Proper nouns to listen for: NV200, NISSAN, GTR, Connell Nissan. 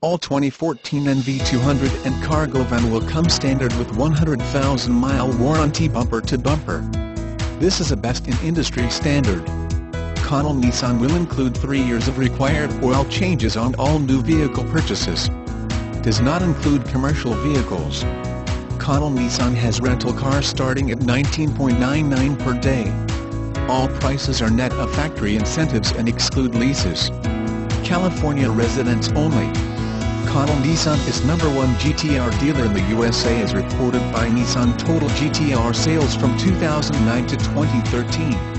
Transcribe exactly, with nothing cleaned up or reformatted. All twenty fourteen N V two hundred and cargo van will come standard with one hundred thousand mile warranty bumper to bumper. This is a best in industry standard. Connell Nissan will include three years of required oil changes on all new vehicle purchases. Does not include commercial vehicles. Connell Nissan has rental cars starting at nineteen ninety-nine dollars per day. All prices are net of factory incentives and exclude leases. California residents only. Connell Nissan is number one G T R dealer in the U S A as reported by Nissan. Total G T R sales from two thousand nine to twenty thirteen.